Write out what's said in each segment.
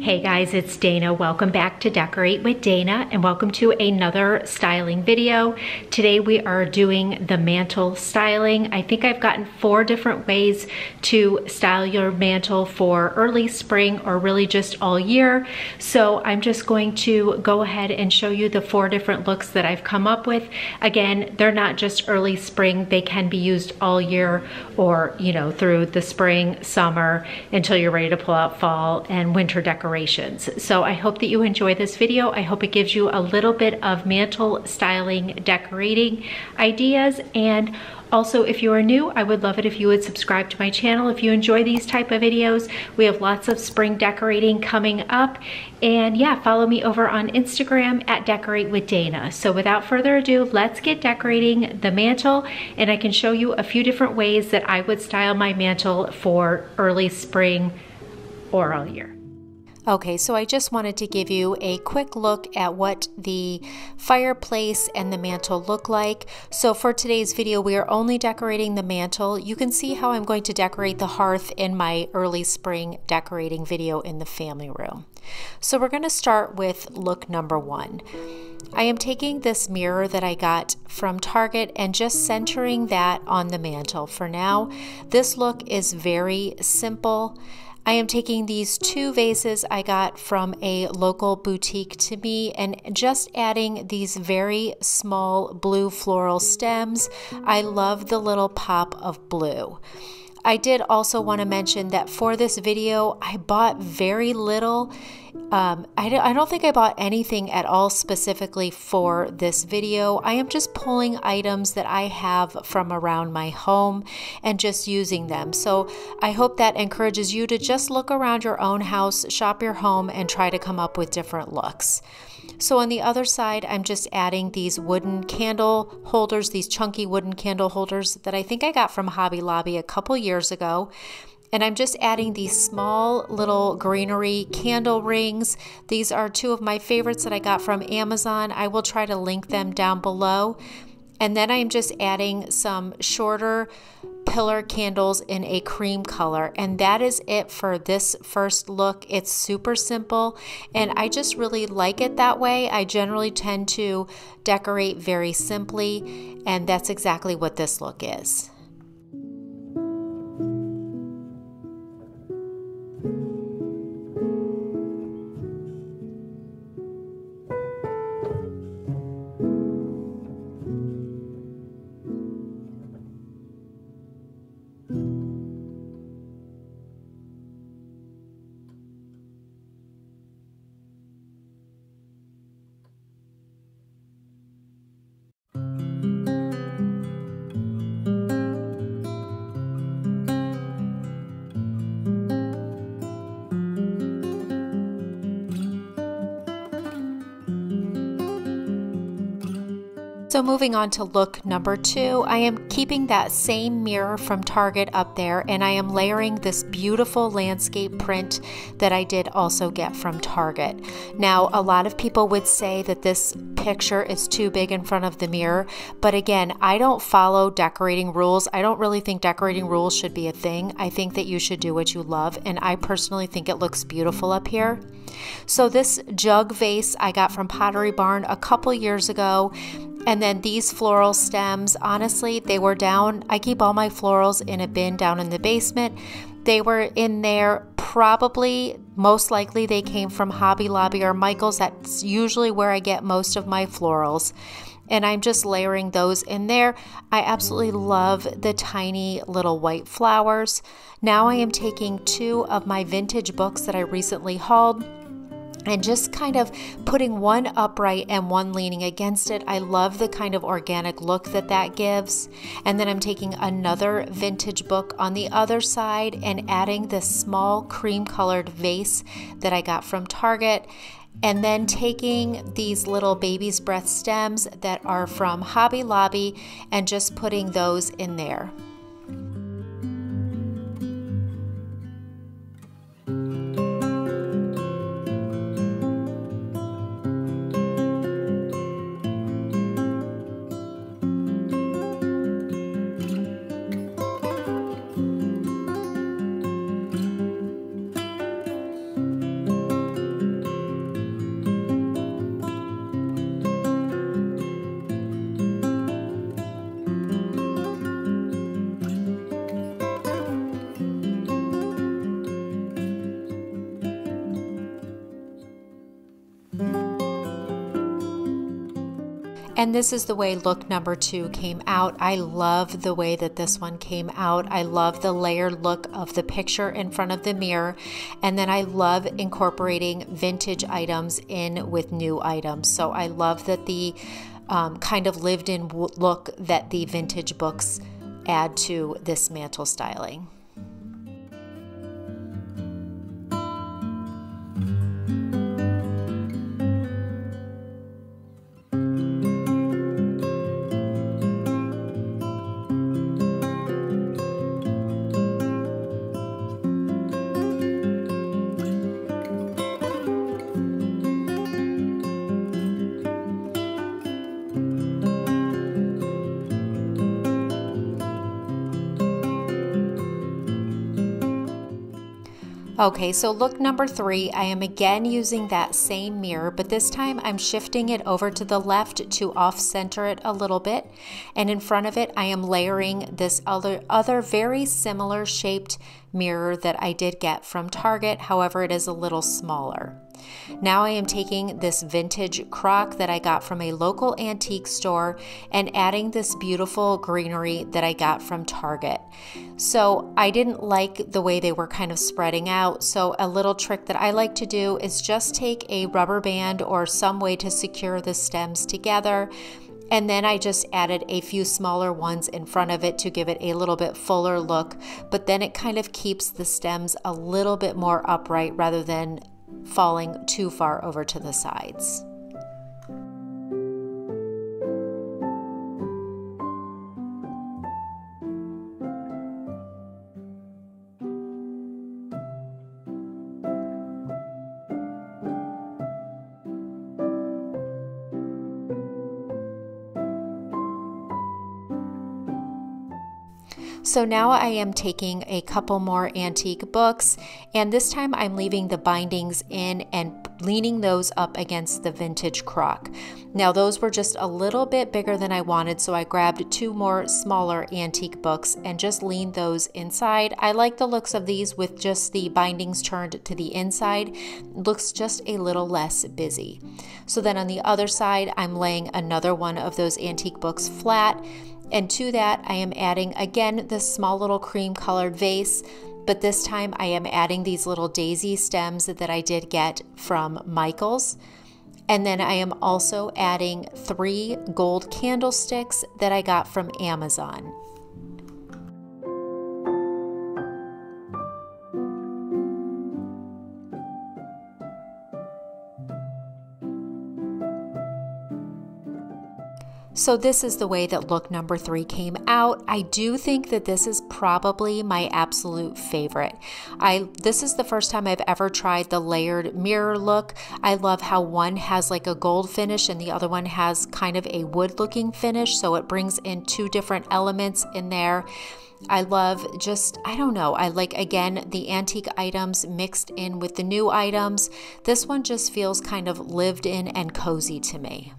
Hey guys, it's Dana. Welcome back to Decorate with Dana and welcome to another styling video. Today we are doing the mantle styling. I think I've gotten four different ways to style your mantle for early spring or really just all year. So I'm just going to go ahead and show you the four different looks that I've come up with. Again, they're not just early spring. They can be used all year or, you know, through the spring, summer, until you're ready to pull out fall and winter decorations. So I hope that you enjoy this video. I hope it gives you a little bit of mantle styling, decorating ideas. And also, if you are new, I would love it if you would subscribe to my channel if you enjoy these type of videos. We have lots of spring decorating coming up. And yeah, follow me over on Instagram at Decorate with Dana. So without further ado, let's get decorating the mantle. And I can show you a few different ways that I would style my mantle for early spring or all year. Okay, so I just wanted to give you a quick look at what the fireplace and the mantle look like. So for today's video, we are only decorating the mantle. You can see how I'm going to decorate the hearth in my early spring decorating video in the family room. So we're going to start with look number one. I am taking this mirror that I got from Target and just centering that on the mantle for now. This look is very simple. I am taking these two vases I got from a local boutique to me and just adding these very small blue floral stems. I love the little pop of blue. I did also want to mention that for this video, I bought very little. I don't think I bought anything at all specifically for this video. I am just pulling items that I have from around my home and just using them. So I hope that encourages you to just look around your own house, shop your home, and try to come up with different looks. So on the other side, I'm just adding these wooden candle holders, these chunky wooden candle holders that I think I got from Hobby Lobby a couple years ago. And I'm just adding these small little greenery candle rings. These are two of my favorites that I got from Amazon. I will try to link them down below. And then I'm just adding some shorter pillar candles in a cream color. And that is it for this first look. It's super simple and I just really like it that way. I generally tend to decorate very simply, and that's exactly what this look is. So moving on to look number two, I am keeping that same mirror from Target up there and I am layering this beautiful landscape print that I did also get from Target. Now, a lot of people would say that this picture is too big in front of the mirror, but again, I don't follow decorating rules. I don't really think decorating rules should be a thing. I think that you should do what you love, and I personally think it looks beautiful up here. So this jug vase I got from Pottery Barn a couple years ago. And then these floral stems, honestly, they were down. I keep all my florals in a bin down in the basement. They were in there probably, most likely they came from Hobby Lobby or Michaels. That's usually where I get most of my florals. And I'm just layering those in there. I absolutely love the tiny little white flowers. Now I am taking two of my vintage books that I recently hauled and just kind of putting one upright and one leaning against it. I love the kind of organic look that that gives. And then I'm taking another vintage book on the other side and adding this small cream colored vase that I got from Target. And then taking these little baby's breath stems that are from Hobby Lobby and just putting those in there. And this is the way look number 2 came out. I love the way that this one came out. I love the layered look of the picture in front of the mirror. And then I love incorporating vintage items in with new items. So I love that the kind of lived-in look that the vintage books add to this mantle styling. Okay, so look number 3, I am again using that same mirror, but this time I'm shifting it over to the left to off-center it a little bit. And in front of it, I am layering this other very similar shaped mirror that I did get from Target. However, it is a little smaller. Now I am taking this vintage crock that I got from a local antique store and adding this beautiful greenery that I got from Target. So I didn't like the way they were kind of spreading out. So a little trick that I like to do is just take a rubber band or some way to secure the stems together. And then I just added a few smaller ones in front of it to give it a little bit fuller look. But then it kind of keeps the stems a little bit more upright rather than falling too far over to the sides. So now I am taking a couple more antique books, and this time I'm leaving the bindings in and leaning those up against the vintage crock. Now those were just a little bit bigger than I wanted, so I grabbed 2 more smaller antique books and just leaned those inside. I like the looks of these with just the bindings turned to the inside. It looks just a little less busy. So then on the other side, I'm laying another one of those antique books flat. And to that, I am adding, again, this small little cream-colored vase, but this time I am adding these little daisy stems that I did get from Michaels. And then I am also adding 3 gold candlesticks that I got from Amazon. So this is the way that look number 3 came out. I do think that this is probably my absolute favorite. This is the first time I've ever tried the layered mirror look. I love how one has like a gold finish and the other one has kind of a wood looking finish. So it brings in 2 different elements in there. I love just, I don't know, I like, again, the antique items mixed in with the new items. This one just feels kind of lived in and cozy to me.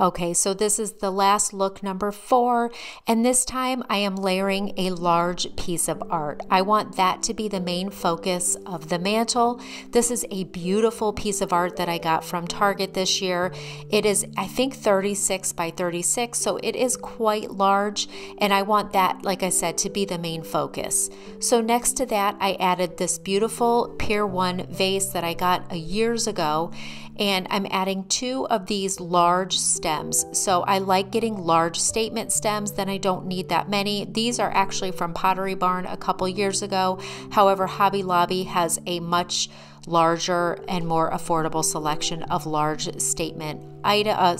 Okay, so this is the last look, number 4, and this time I am layering a large piece of art. I want that to be the main focus of the mantle. This is a beautiful piece of art that I got from Target this year. It is, I think, 36 by 36, so it is quite large, and I want that, like I said, to be the main focus. So next to that, I added this beautiful Pier 1 vase that I got years ago, and I'm adding 2 of these large stems. So I like getting large statement stems, then I don't need that many. These are actually from Pottery Barn a couple years ago. However, Hobby Lobby has a much larger and more affordable selection of large statement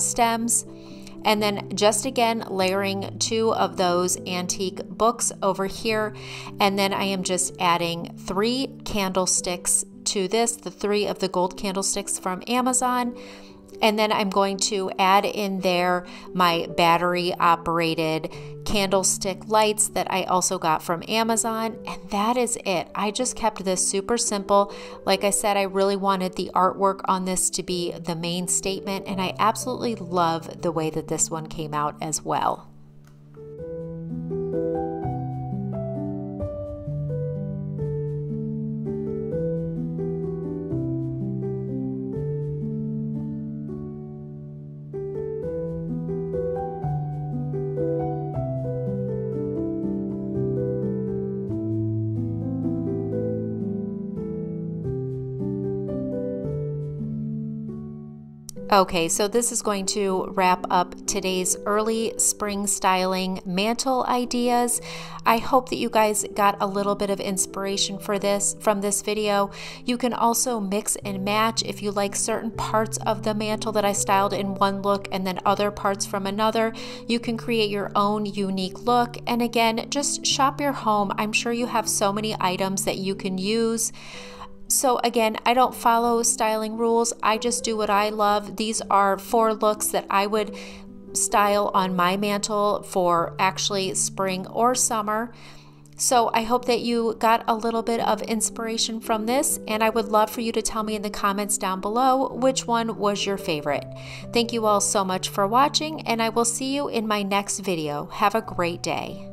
stems. And then just again layering 2 of those antique books over here. And then I am just adding 3 candlesticks to this, the 3 of the gold candlesticks from Amazon. And then I'm going to add in there my battery operated candlestick lights that I also got from Amazon. And that is it. I just kept this super simple. Like I said, I really wanted the artwork on this to be the main statement. And I absolutely love the way that this one came out as well. Okay, so this is going to wrap up today's early spring styling mantle ideas. I hope that you guys got a little bit of inspiration for this from this video. You can also mix and match if you like certain parts of the mantle that I styled in one look and then other parts from another. You can create your own unique look. And again, just shop your home. I'm sure you have so many items that you can use. So again, I don't follow styling rules. I just do what I love. These are 4 looks that I would style on my mantle for actually spring or summer. So I hope that you got a little bit of inspiration from this, and I would love for you to tell me in the comments down below which one was your favorite. Thank you all so much for watching, and I will see you in my next video. Have a great day.